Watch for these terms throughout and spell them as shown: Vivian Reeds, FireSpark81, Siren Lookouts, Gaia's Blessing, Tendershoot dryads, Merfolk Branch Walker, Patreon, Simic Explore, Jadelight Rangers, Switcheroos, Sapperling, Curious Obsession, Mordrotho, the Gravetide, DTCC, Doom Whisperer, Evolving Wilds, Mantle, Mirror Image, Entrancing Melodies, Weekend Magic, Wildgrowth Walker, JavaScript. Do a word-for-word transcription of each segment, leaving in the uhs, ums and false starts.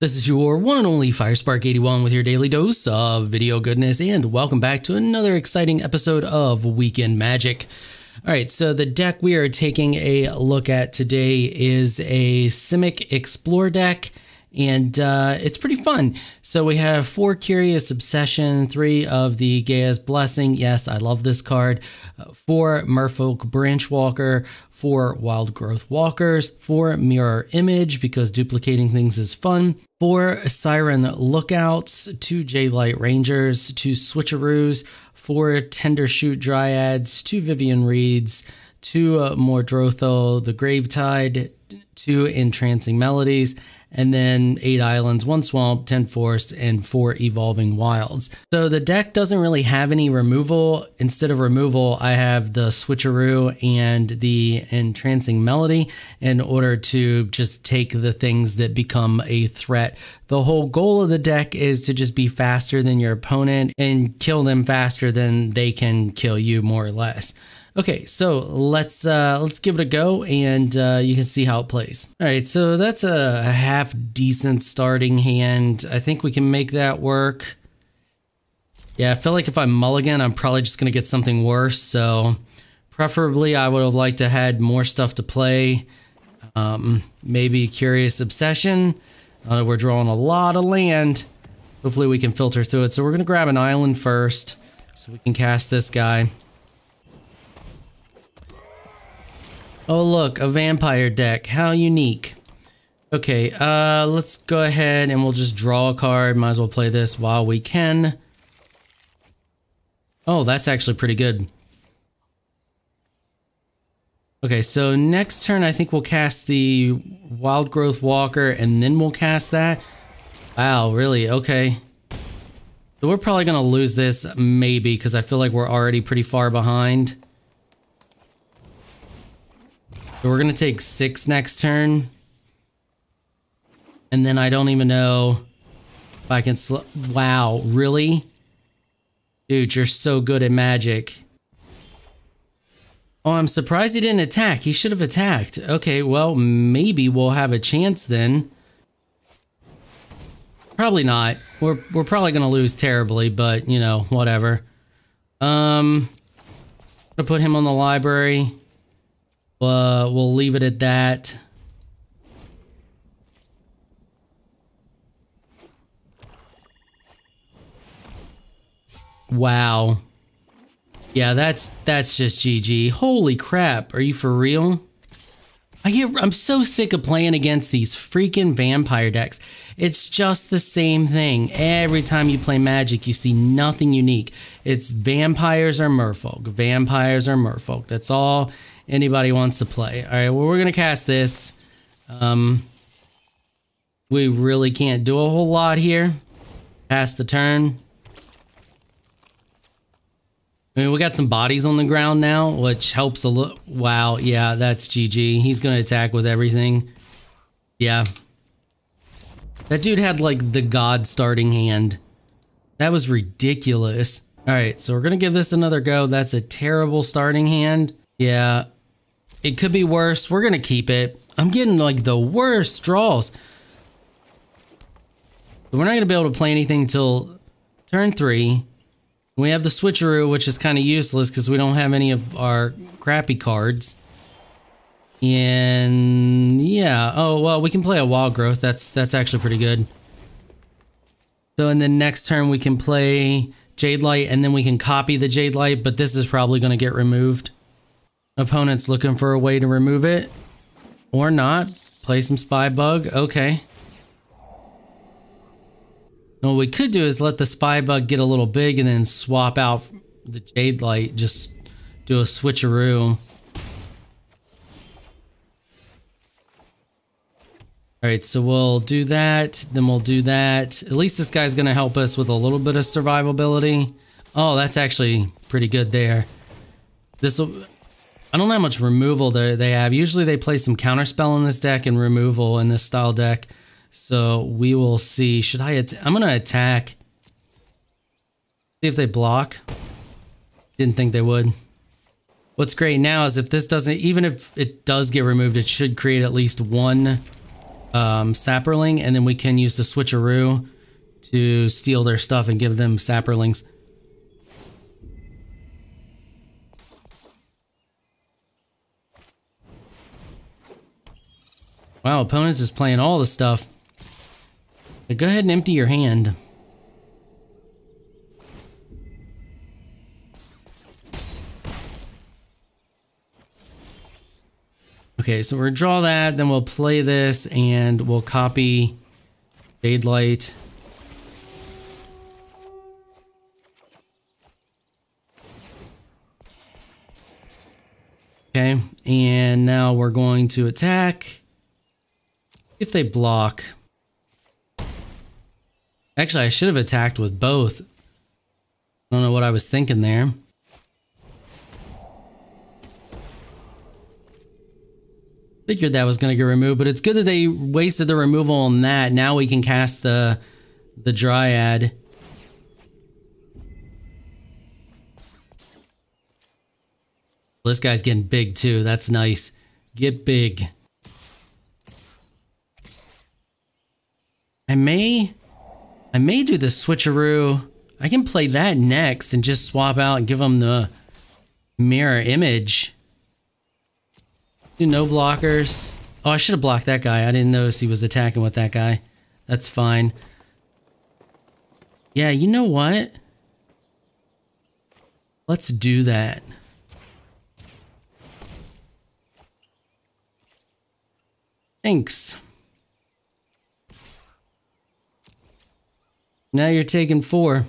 This is your one and only FireSpark eighty-one with your daily dose of video goodness, and welcome back to another exciting episode of Weekend Magic. All right, so the deck we are taking a look at today is a Simic Explore deck, and uh, it's pretty fun. So we have four Curious Obsession, three of the Gaia's Blessing. Yes, I love this card. Uh, four Merfolk Branch Walker, four Wildgrowth Walkers, four Mirror Image because duplicating things is fun. Four Siren Lookouts, two Jadelight Rangers, two Switcheroos, four Tendershoot Dryads, two Vivian Reeds, two uh, Mordrotho, the Gravetide, two Entrancing Melodies, and then eight Islands, one Swamp, ten Forest, and four Evolving Wilds. So the deck doesn't really have any removal. Instead of removal, I have the Switcheroo and the Entrancing Melody in order to just take the things that become a threat. The whole goal of the deck is to just be faster than your opponent and kill them faster than they can kill you, more or less. Okay, so let's uh, let's give it a go, and uh, you can see how it plays. All right, so that's a half decent starting hand. I think we can make that work. Yeah, I feel like if I mulligan, I'm probably just gonna get something worse. So, preferably, I would have liked to had more stuff to play. Um, maybe Curious Obsession. Uh, we're drawing a lot of land. Hopefully, we can filter through it. So we're gonna grab an island first, so we can cast this guy. Oh look, a vampire deck. How unique. Okay, uh, let's go ahead and we'll just draw a card. Might as well play this while we can. Oh, that's actually pretty good. Okay, so next turn I think we'll cast the Wildgrowth Walker and then we'll cast that. Wow, really? Okay. So we're probably going to lose this, maybe, because I feel like we're already pretty far behind. So we're going to take six next turn. And then I don't even know if I can sl- Wow, really? Dude, you're so good at Magic. Oh, I'm surprised he didn't attack. He should have attacked. Okay, well, maybe we'll have a chance then. Probably not. We're, we're probably going to lose terribly, but, you know, whatever. Um, I'm going to put him on the library. Uh, we'll leave it at that. Wow. Yeah, that's that's just G G. Holy crap, are you for real? I get, I'm so sick of playing against these freaking vampire decks. It's just the same thing. Every time you play Magic, you see nothing unique. It's vampires or merfolk. Vampires or merfolk. That's all anybody wants to play. All right, well, we're going to cast this. Um, we really can't do a whole lot here. Pass the turn. I mean, we got some bodies on the ground now, which helps a little. Wow, yeah, that's G G. He's going to attack with everything. Yeah. That dude had, like, the god starting hand. That was ridiculous. All right, so we're going to give this another go. That's a terrible starting hand. Yeah. It could be worse. We're going to keep it. I'm getting, like, the worst draws. But we're not going to be able to play anything till turn three. We have the Switcheroo, which is kind of useless because we don't have any of our crappy cards. And yeah, oh well, we can play a Wild Growth. That's that's actually pretty good. So in the next turn, we can play Jadelight, and then we can copy the Jadelight. But this is probably going to get removed. Opponent's looking for a way to remove it, or not. Play some Spy Bug. Okay. Now what we could do is let the Spy Bug get a little big and then swap out the Jadelight, just do a switcheroo. Alright, so we'll do that, then we'll do that. At least this guy's going to help us with a little bit of survivability. Oh, that's actually pretty good there. This will, I don't know how much removal they have. Usually they play some counterspell in this deck and removal in this style deck. So we will see. Should I? Att I'm gonna attack. See if they block. Didn't think they would. What's great now is if this doesn't, even if it does get removed, it should create at least one um, Sapperling, and then we can use the Switcheroo to steal their stuff and give them Sapperlings. Wow, opponents is playing all the stuff. But go ahead and empty your hand. Okay, so we're gonna draw that, then we'll play this, and we'll copy Jadelight. Okay, and now we're going to attack. If they block. Actually, I should have attacked with both. I don't know what I was thinking there. Figured that was going to get removed, but it's good that they wasted the removal on that. Now we can cast the the Dryad. This guy's getting big too. That's nice. Get big. I may, I may do the Switcheroo. I can play that next and just swap out and give them the Mirror Image. Do no blockers. Oh, I should have blocked that guy. I didn't notice he was attacking with that guy. That's fine. Yeah, you know what? Let's do that. Thanks. Now you're taking four.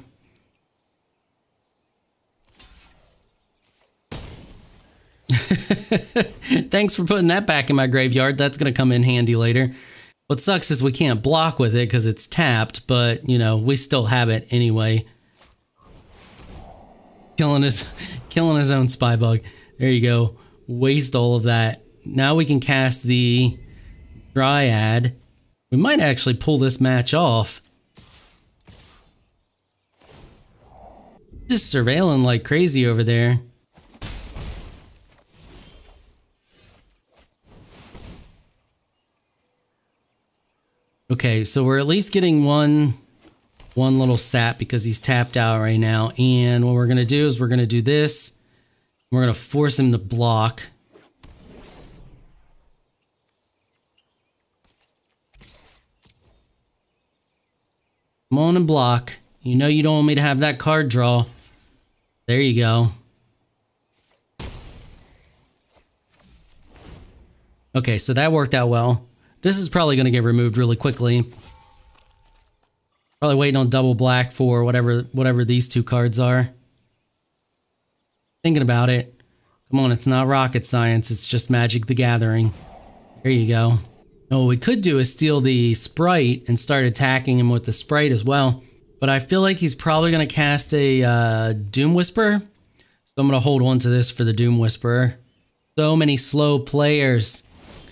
Thanks for putting that back in my graveyard. That's going to come in handy later. What sucks is we can't block with it because it's tapped, but, you know, we still have it anyway. Killing his, killing his own spy bug. There you go. Waste all of that. Now we can cast the Dryad. We might actually pull this match off. Just surveilling like crazy over there. Okay, so we're at least getting one one little sap because he's tapped out right now. And what we're gonna do is we're gonna do this. We're gonna force him to block. Come on and block. You know you don't want me to have that card draw. There you go. Okay, so that worked out well. This is probably going to get removed really quickly. Probably waiting on double black for whatever whatever these two cards are. Thinking about it. Come on, it's not rocket science, it's just Magic the Gathering. There you go. Now what we could do is steal the Sprite and start attacking him with the Sprite as well. But I feel like he's probably going to cast a uh, Doom Whisperer. So I'm going to hold on to this for the Doom Whisperer. So many slow players.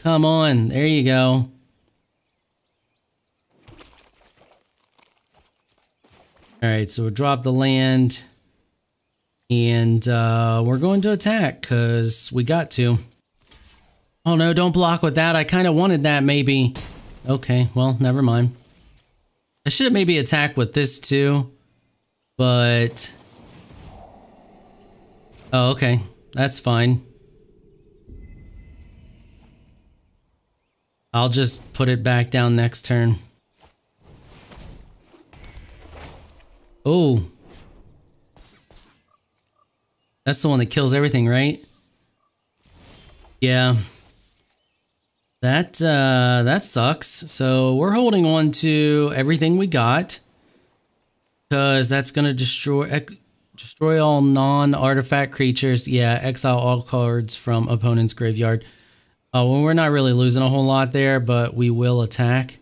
Come on, there you go. Alright, so we'll drop the land. And uh, we're going to attack, because we got to. Oh no, don't block with that. I kind of wanted that, maybe. Okay, well, never mind. I should have maybe attacked with this too. But... oh, okay. That's fine. I'll just put it back down next turn. Oh. That's the one that kills everything, right? Yeah. That, uh, that sucks. So we're holding on to everything we got. Because that's going to destroy, destroy all non-artifact creatures. Yeah, exile all cards from opponent's graveyard. Oh, well, we're not really losing a whole lot there, but we will attack.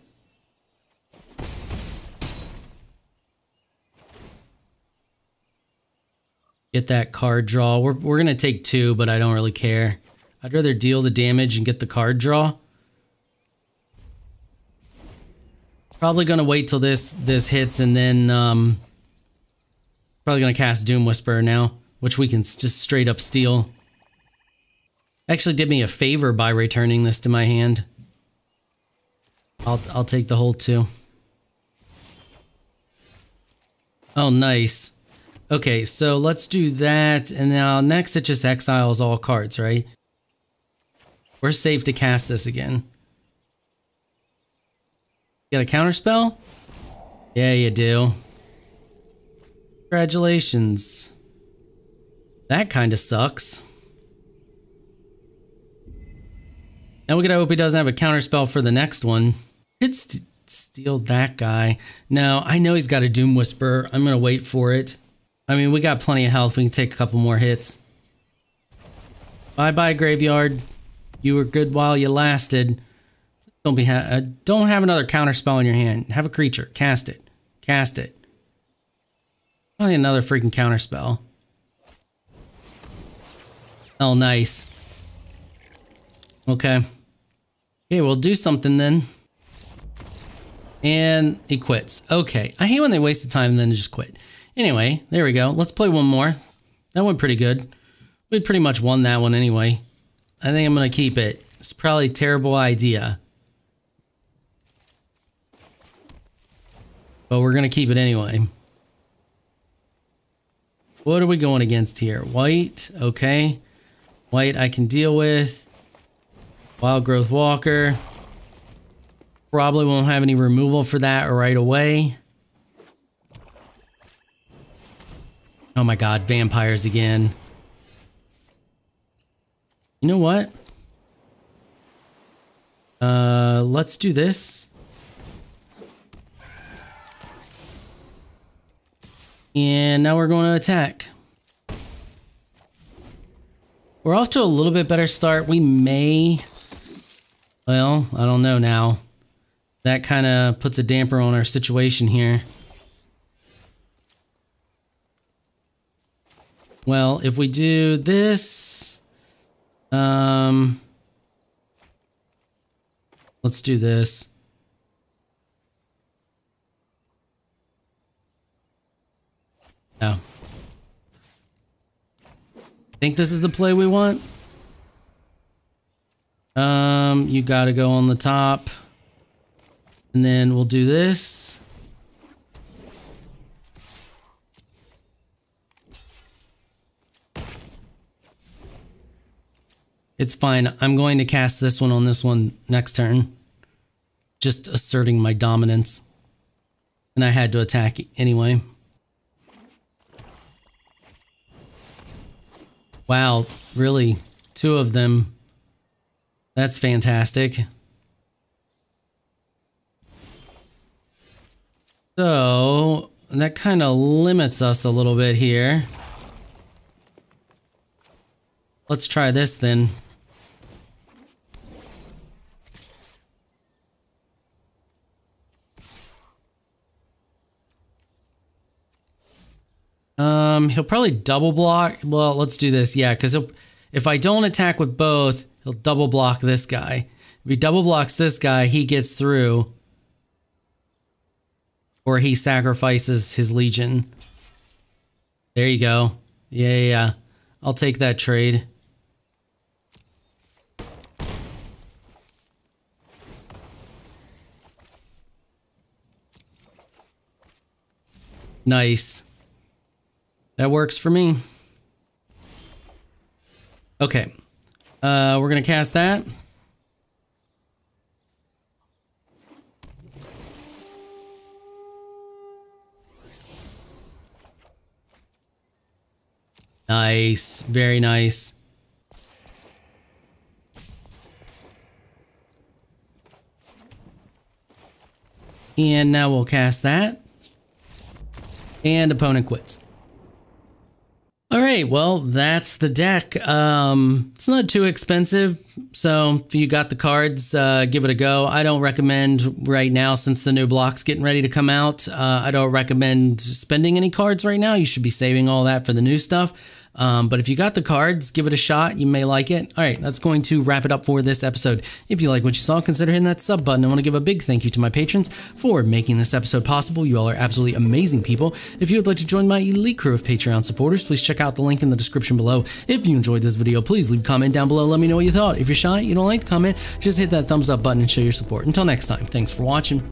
Get that card draw. We're, we're going to take two, but I don't really care. I'd rather deal the damage and get the card draw. Probably going to wait till this, this hits, and then... Um, probably going to cast Doom Whisperer now, which we can just straight up steal. Actually did me a favor by returning this to my hand. I'll I'll take the whole two. Oh, nice. Okay, so let's do that, and now next it just exiles all cards, right? We're safe to cast this again. Got a counterspell? Yeah, you do. Congratulations. That kind of sucks. Now we gotta hope he doesn't have a counterspell for the next one. Could st steal that guy. No, I know he's got a Doom Whisperer. I'm gonna wait for it. I mean, we got plenty of health. We can take a couple more hits. Bye-bye, Graveyard. You were good while you lasted. Don't be ha uh, don't have another counterspell in your hand. Have a creature. Cast it. Cast it. Probably another freaking counterspell. Oh, nice. Okay. Okay, we'll do something then. And he quits. Okay. I hate when they waste the time and then just quit. Anyway, there we go. Let's play one more. That went pretty good. We pretty much won that one anyway. I think I'm going to keep it. It's probably a terrible idea. But we're going to keep it anyway. What are we going against here? White, okay. White I can deal with. Wildgrowth Walker. Probably won't have any removal for that right away. Oh my god, vampires again. You know what? Uh, let's do this. And now we're going to attack. We're off to a little bit better start. We may... Well, I don't know now. That kind of puts a damper on our situation here. Well, if we do this... Um... Let's do this. Oh. Think this is the play we want? Um, you gotta go on the top. And then we'll do this. It's fine. I'm going to cast this one on this one next turn. Just asserting my dominance. And I had to attack anyway. Wow, really? Two of them. That's fantastic. So, that kind of limits us a little bit here. Let's try this then. Um, he'll probably double block. Well, let's do this. Yeah, because if I don't attack with both, he'll double block this guy. If he double blocks this guy, he gets through. Or he sacrifices his legion. There you go. Yeah, yeah, yeah. I'll take that trade. Nice. That works for me. Okay. Uh, we're going to cast that. Nice. Very nice. And now we'll cast that. And opponent quits. Alright, well, that's the deck. Um, it's not too expensive, so if you got the cards, uh, give it a go. I don't recommend right now, since the new block's getting ready to come out, uh, I don't recommend spending any cards right now. You should be saving all that for the new stuff. Um, but if you got the cards, give it a shot. You may like it. All right, that's going to wrap it up for this episode. If you like what you saw, consider hitting that sub button. I want to give a big thank you to my patrons for making this episode possible. You all are absolutely amazing people. If you would like to join my elite crew of Patreon supporters, please check out the link in the description below. If you enjoyed this video, please leave a comment down below. Let me know what you thought. If you're shy, you don't like to comment, just hit that thumbs up button and show your support. Until next time, thanks for watching.